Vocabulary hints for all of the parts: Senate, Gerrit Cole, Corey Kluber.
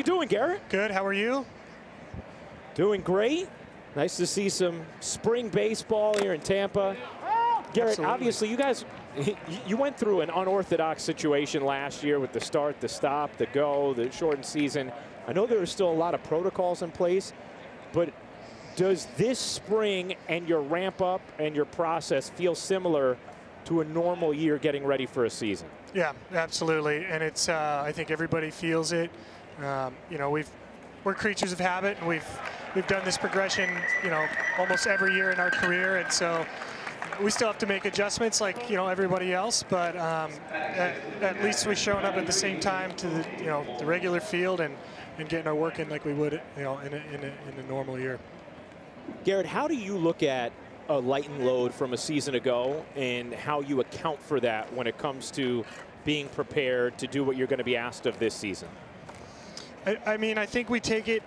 you doing, Gerrit? Good, how are you? Doing great. Nice to see some spring baseball here in Tampa. Gerrit, absolutely. Obviously, you guys, you went through an unorthodox situation last year with the start, the stop, the go, the shortened season. I know there are still a lot of protocols in place, but does this spring and your ramp up and your process feel similar to a normal year getting ready for a season? Yeah, absolutely. And it's, I think everybody feels it. You know, we're creatures of habit, and we've done this progression, you know, almost every year in our career. And so we still have to make adjustments like, you know, everybody else, but at least we've shown up at the same time to the, you know, the regular field and getting our work in like we would, you know, in a normal year. Gerrit, how do you look at a lightened load from a season ago and how you account for that when it comes to being prepared to do what you're going to be asked of this season? I mean, I think we take it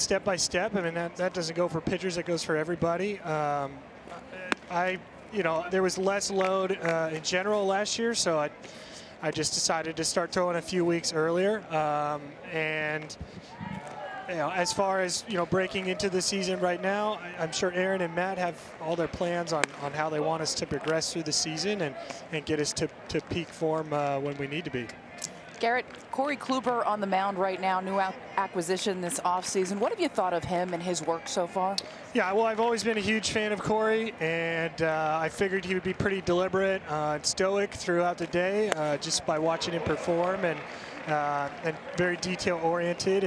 step by step. I mean, that doesn't go for pitchers, it goes for everybody. You know, there was less load in general last year, so I just decided to start throwing a few weeks earlier. And you know, as far as, you know, breaking into the season right now, I'm sure Aaron and Matt have all their plans on how they want us to progress through the season and get us to peak form when we need to be. Gerrit, Corey Kluber on the mound right now, new acquisition this offseason. What have you thought of him and his work so far? Yeah, well, I've always been a huge fan of Corey, and I figured he would be pretty deliberate and stoic throughout the day just by watching him perform, and very detail-oriented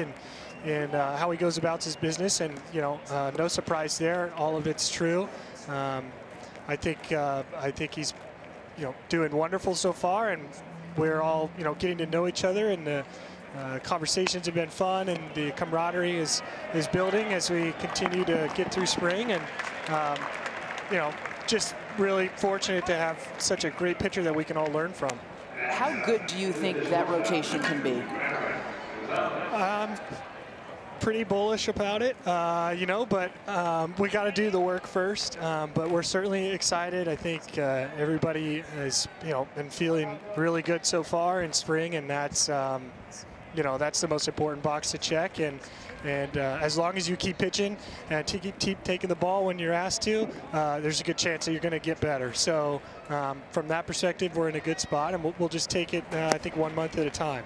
and how he goes about his business. And, you know, no surprise there. All of it's true. I think he's, you know, doing wonderful so far, and we're all, you know, getting to know each other, and the conversations have been fun, and the camaraderie is building as we continue to get through spring. And you know, just really fortunate to have such a great pitcher that we can all learn from. How good do you think that rotation can be? Pretty bullish about it, you know, but we got to do the work first. But we're certainly excited. I think everybody is, you know, been feeling really good so far in spring, and that's, you know, that's the most important box to check. And as long as you keep pitching and keep taking the ball when you're asked to, there's a good chance that you're going to get better. So from that perspective, we're in a good spot, and we'll just take it, I think, 1 month at a time.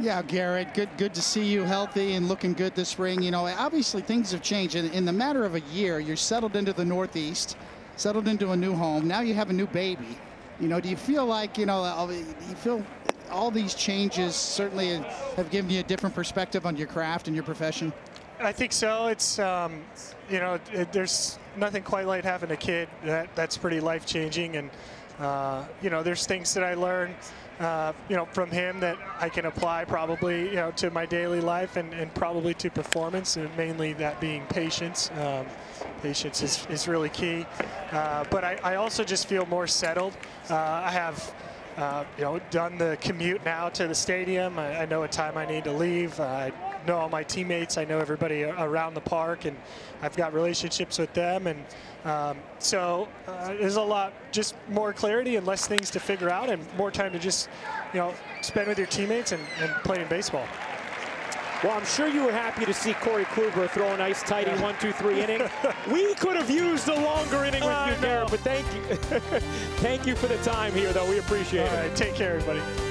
Yeah, Gerrit, good to see you healthy and looking good this spring. You know, obviously things have changed. In the matter of a year, you're settled into the Northeast, settled into a new home. Now you have a new baby. You know, do you feel like, you know, you feel all these changes certainly have given you a different perspective on your craft and your profession? I think so. It's, you know, there's nothing quite like having a kid. That's pretty life-changing. And, you know, there's things that I learned, you know, from him that I can apply probably, you know, to my daily life and probably to performance, and mainly that being patience. Patience is really key. But I also just feel more settled. I have, you know, done the commute now to the stadium. I know what time I need to leave. I know all my teammates. I know everybody around the park, and I've got relationships with them. And so there's a lot, just more clarity and less things to figure out, and more time to just, you know, spend with your teammates and playing baseball. Well, I'm sure you were happy to see Corey Kluber throw a nice, tidy 1-2-3 inning. We could have used a longer inning with you there, but thank you. Thank you for the time here, though. We appreciate it. All right, take care, everybody.